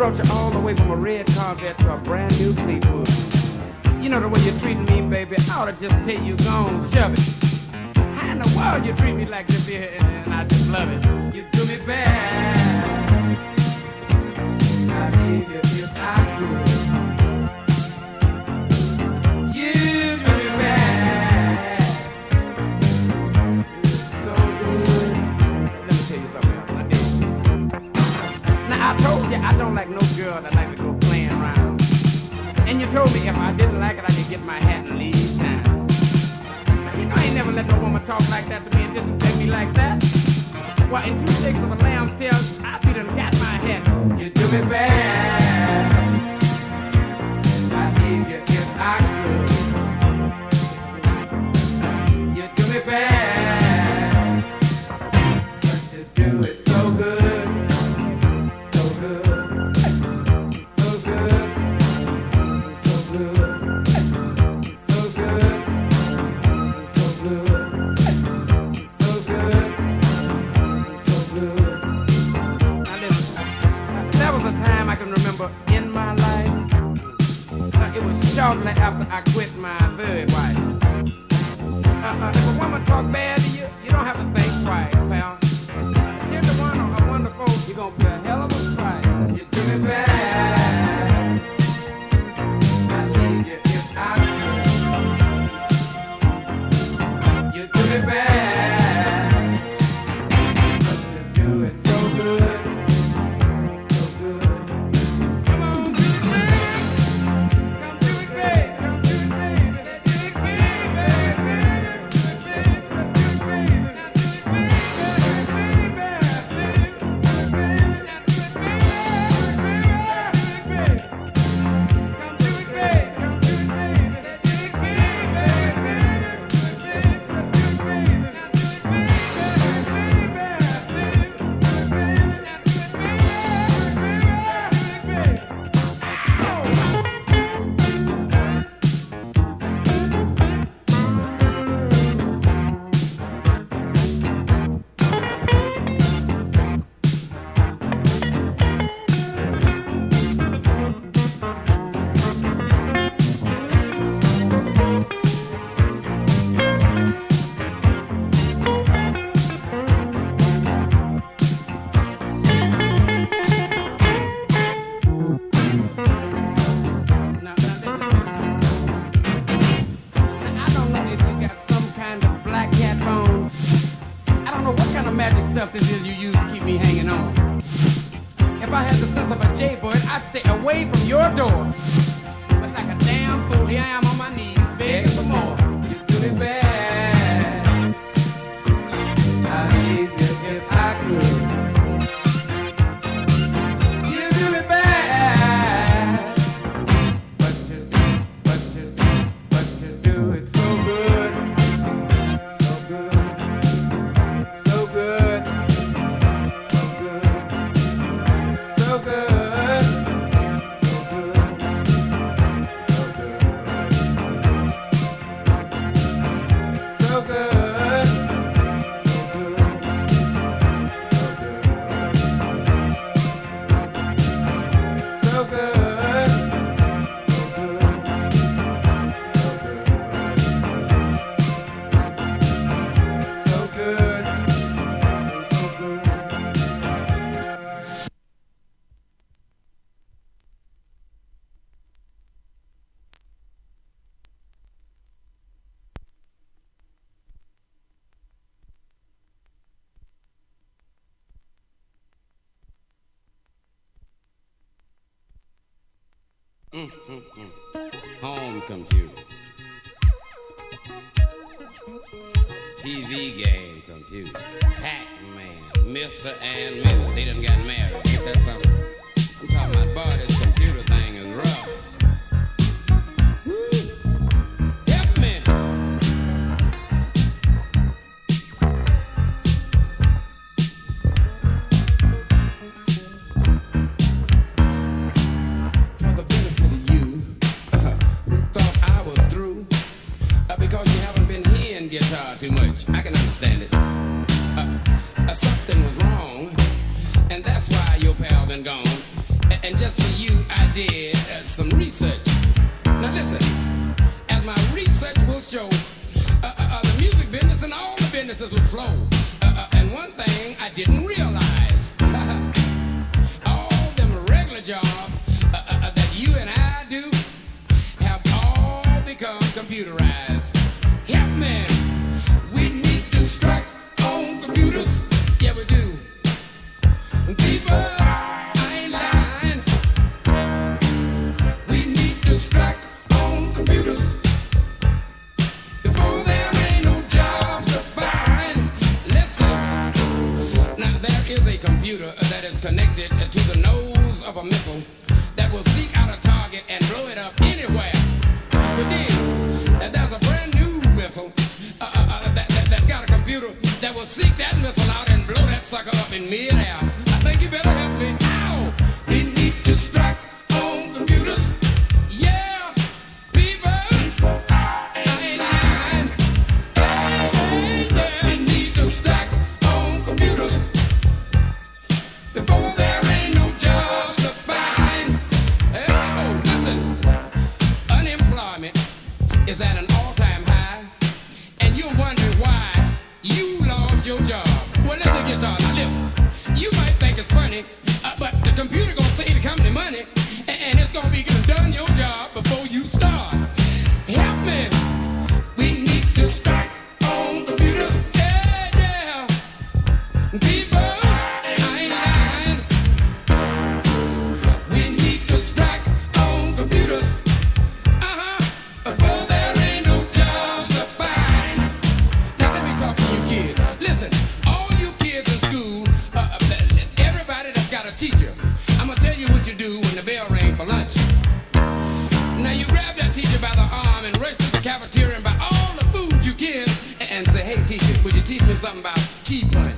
brought you all the way from a red Corvette to a brand new Fleetwood. You know the way you're treating me, baby, I ought to just tell you, gone, shove it. How in the world you treat me like this here, and I just love it. You do me bad. I need you if I could. I don't like no girl that like to go playing around. And you told me if I didn't like it, I could get my hat and leave town. You know I ain't never let no woman talk like that to me and disrespect me like that. Well, in 2 shakes of a lamb's tail, I be done got my hat. You do me bad. I leave you if I could. You do me bad. But you do it so good. In my life, it was shortly after I quit my very wife. If a woman talk bad to you, you don't have to think twice, pal. Here's the one on a wonderful, you're gonna feel a hell of a strike. You do me bad. Home computers, TV game computers, Pac-Man, Mr. and Mrs. They done got married. Ain't that something? I'm talking about, boy, this computer thing is rough. Woo. Help me. Too much. I can understand it. Something was wrong, and that's why your pal been gone. And just for you, I did some research. Now listen, as my research will show, the music business and all the businesses will flow. And one thing I didn't realize, all them regular jobs that you and I do have all become computerized. Help me, we need to strike on computers. Yeah, we do. People. That is connected to the nose of a missile that will seek out a target and blow it up anywhere. But then, there's a brand new missile that's got a computer that will seek that missile out and blow that sucker up in midair. I think you better help me. Ow! We need to strike on computers. Yeah, people! I ain't lying. We need to strike on computers. Before there ain't no jobs to find. Oh, listen. Unemployment is at an all-time high, and you're wondering why you lost your job. Well, let the guitar live. You might think it's funny, but the computer gonna save the company money, and it's gonna be done your job before you start. Help me. We need to strike on computers. Yeah, yeah. People. Something about cheap money.